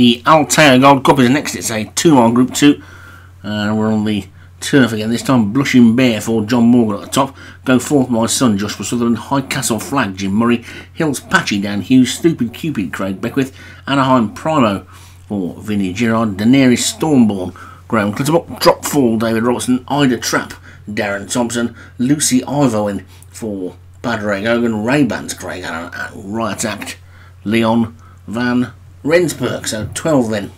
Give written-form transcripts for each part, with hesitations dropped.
The Al Tayer Gold Cup is next. It's a two-man Group 2. We're on the turf again. This time, Blushing Bear for John Morgan at the top. Go Forth, My Son, Joshua Sutherland. High Castle Flag, Jim Murray. Hills Patchy, Dan Hughes. Stupid Cupid, Craig Beckwith. Anaheim Primo for Vinnie Gerrard. Daenerys Stormborn, Graham Clitterbuck. Drop Fall, David Robertson. Ida Trap, Darren Thompson. Lucy Ivoen for Padraig Hogan. Ray-Bans, Craig Allen at Riot Act. Leon Van Rensburg, so 12 then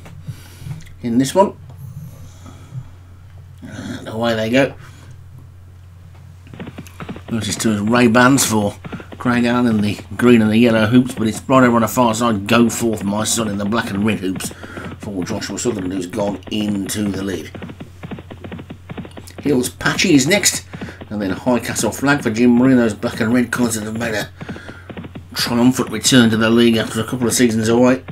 in this one, and away they go. Notice to his Ray-Bans for Craig Allen in the green and the yellow hoops, but it's right over on the far side. Go Forth, My Son in the black and red hoops for Joshua Sutherland, who's gone into the lead. Hills Patchy is next, and then High Castle Flag for Jim Murray. Those black and red colours that have made a triumphant return to the league after a couple of seasons away.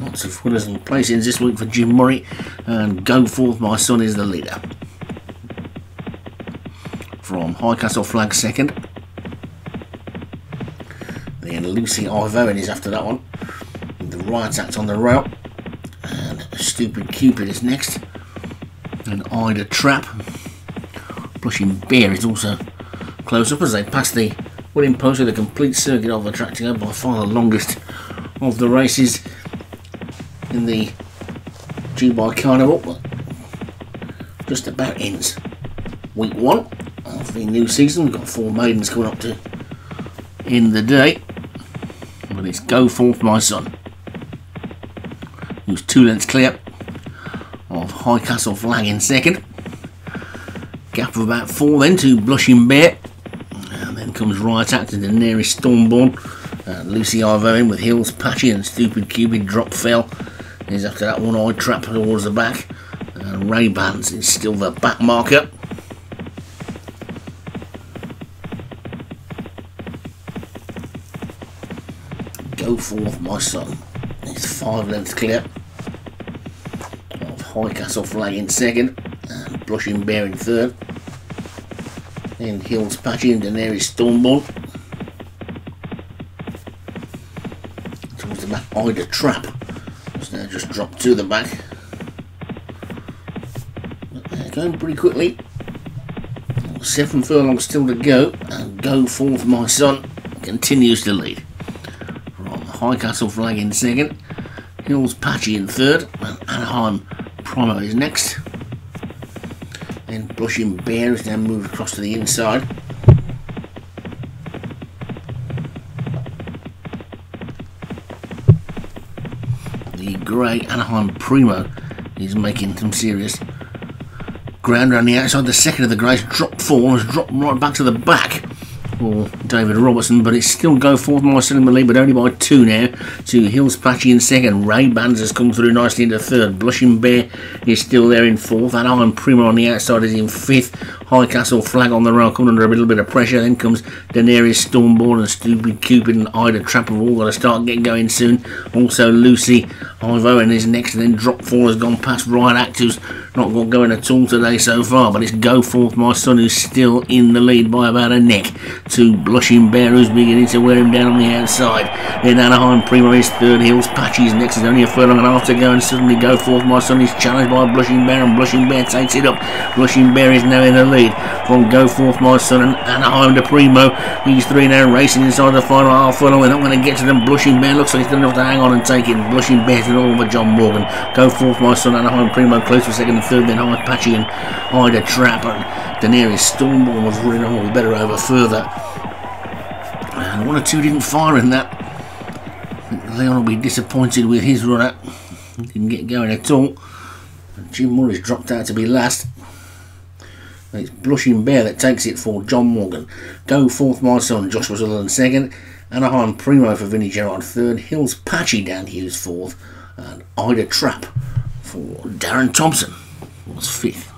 Lots of winners and placings this week for Jim Murray, and Go Forth, My Son is the leader. From High Castle Flag second, then Lucy Ivoen is after that one, with the Riot Act on the rail, and Stupid Cupid is next, and Ida Trap. Blushing Bear is also close up as they pass the William Post with a complete circuit of the track to go, by far the longest of the races in the Dubai Carnival. Just about ends week one of the new season. We've got four maidens coming up to end the day, but it's Go Forth, My Son, who's 2 lengths clear of High Castle Flag in second. Gap of about 4 then to Blushing Bear. Comes Riot Act to Daenerys Stormborn, Lucy Ivoen with Hills Patchy, and Stupid Cupid. Drop Fell is after that one. Eye Trap towards the back, and Ray-Bans is still the back marker. Go Forth, My Son, it's 5 lengths clear of High Castle Flag in second, and Blushing Bear in third. Then Hills Patchy and Daenerys Stormborn. Towards the back, Ida Trap has now just dropped to the back. But they're going pretty quickly. 7 furlongs still to go, and Go Forth, My Son continues to lead. From High Castle Flag in second, Hills Patchy in third, and Anaheim Primo is next. Then Blushing Bear is now moved across to the inside. The grey Anaheim Primo is making some serious ground around the outside. The second of the greys, Drop Fall, has dropped right back to the back for David Robertson, but it's still Go Forth, My Son in the lead, but only by 2 now to Hills Patchy in second. Ray-Bans has come through nicely into third. Blushing Bear is still there in fourth. Anaheim Primo on the outside is in fifth. High Castle Flag on the rail coming under a little bit of pressure. Then comes Daenerys Stormborn, and Stupid Cupid and Ida Trap have all got to start getting going soon. Also Lucy Ivoen is next, and then Drop Fall has gone past Riot Act, who's not got going at all today so far, but it's Go Forth, My Son, who's still in the lead by about a neck to Blushing Bear, who's beginning to wear him down on the outside. Then Anaheim Primo is third. Hills Patchy is next. There's only a furlong and a half to go, and suddenly Go Forth, My Son is challenged by Blushing Bear, and Blushing Bear takes it up. Blushing Bear is now in the lead from Go Forth, My Son, and Anaheim to Primo. These three now racing inside the final half furlong. We're not going to get to them. Blushing Bear looks like he's going to have to hang on and take it. Blushing Bear's in all over John Morgan. Go Forth, My Son, Anaheim Primo close for second and third. Then High Patchy and Ida Trap, and Daenerys Stormborn was running on. We better over further, and 1 or 2 didn't fire in that. I think Leon will be disappointed with his runner. He didn't get going at all. Jim Murray's dropped out to be last. It's Blushing Bear that takes it for John Morgan. Go Forth, My Son, Joshua Sutherland second. Anaheim Primo for Vinnie Gerrard third. Hills Patchy, Dan Hughes fourth. And Ida Trap for Darren Thompson was fifth.